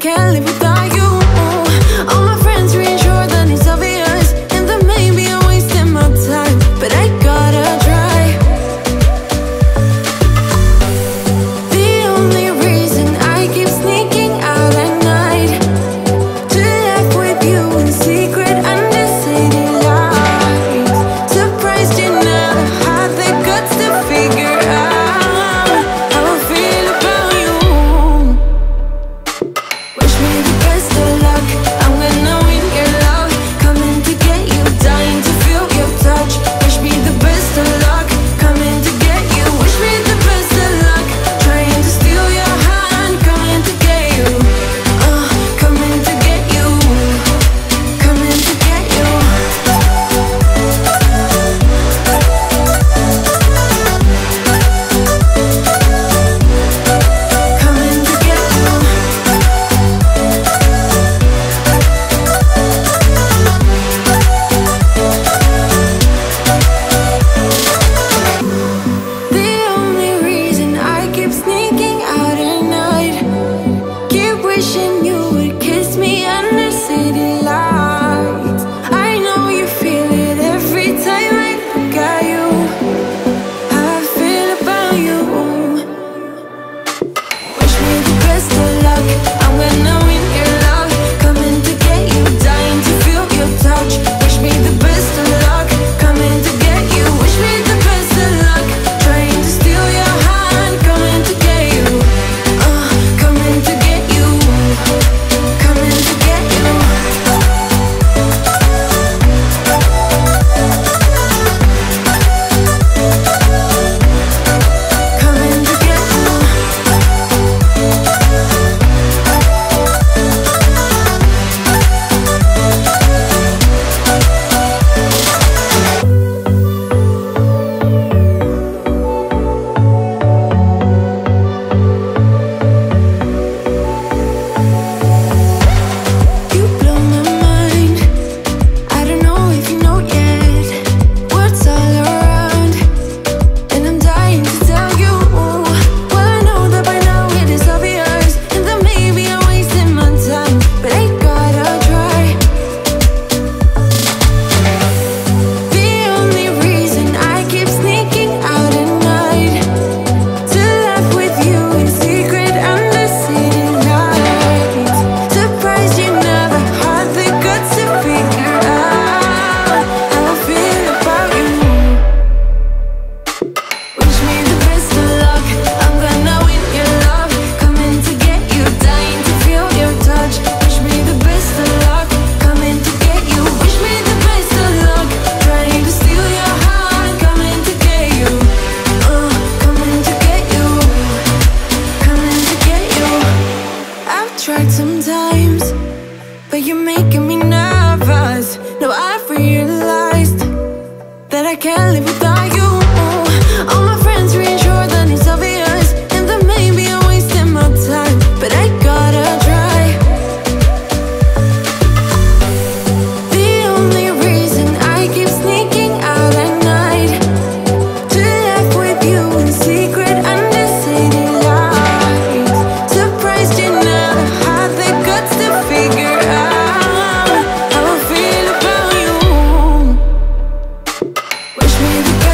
can't live without you. All my friends reassure that it's obvious, and that maybe I'm wasting my time, but I gotta try. The only reason I keep sneaking out at night, to laugh with you in secret under city lights. Surprised you never had the guts to figure out how I feel about you. Wish me the best of luck, I'm gonna win your love, coming to get you, dying to feel your touch. Wish me the best of luck, coming to get you. Wish me the best of luck, trying to steal your hand, coming to get you, coming to get you, coming to get you. Coming to get you. The only reason I keep sneaking out at night, keep wishing you would kiss me under city lights. I know you feel it every time I look at you, how I feel about you. Wish me the best of luck, I'm gonna win your love, coming to get you, dying to feel your touch. Wish me the best of luck, coming to get you. Wish me the best of luck, trying to steal your hand, coming to get you, coming to get you, coming to get you. Coming to get you. You blow my mind, I don't know if you know yet. Words all around, and I'm dying to tell you. Well, I know that by now it is obvious, and that maybe I'm wasting my time, but I gotta try. The only reason I keep sneaking out at night, to laugh with you in secret under city lights. Surprised you never had the guts to figure out how I feel about you. Wish me the best of luck, I'm gonna win your love, coming to get you, dying to feel your touch. Wish me the best of luck, coming to get you. Wish me the best of luck, trying to steal your heart, coming to get you, coming to get you, coming to get you. I've tried sometimes, but you're making me nervous. Now I've realized that I can't live without you. All my friends reassure that it's obvious, and that maybe I'm wasting my time, but I gotta try. The only reason I keep sneaking out at night, to laugh with you in secret under city lights. Surprised you never had the guts to figure out how I feel about you. Wish me the best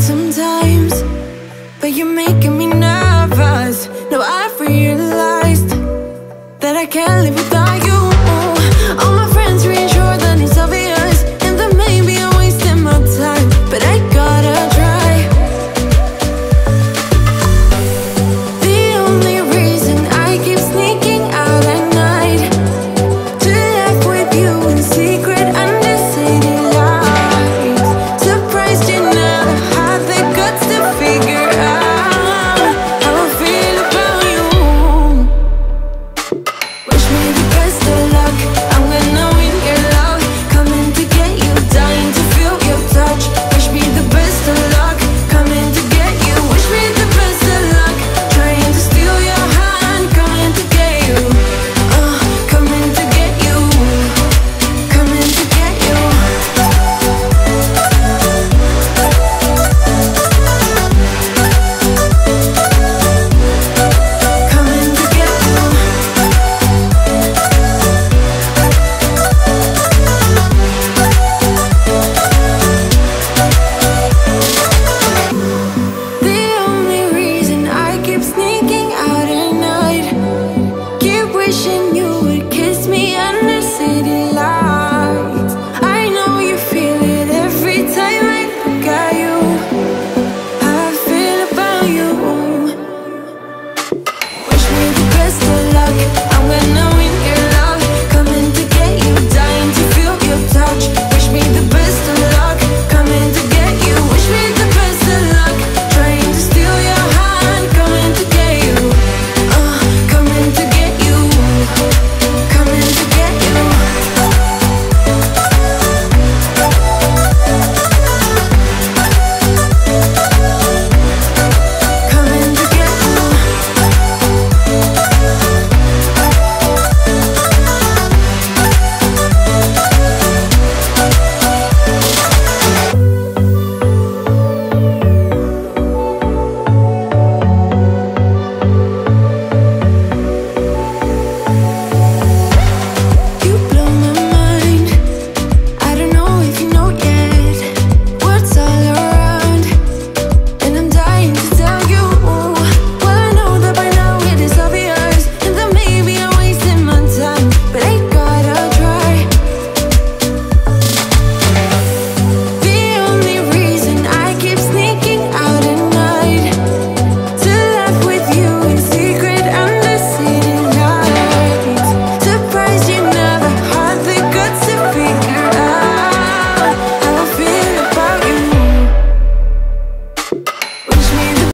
Sometimes, but you're making me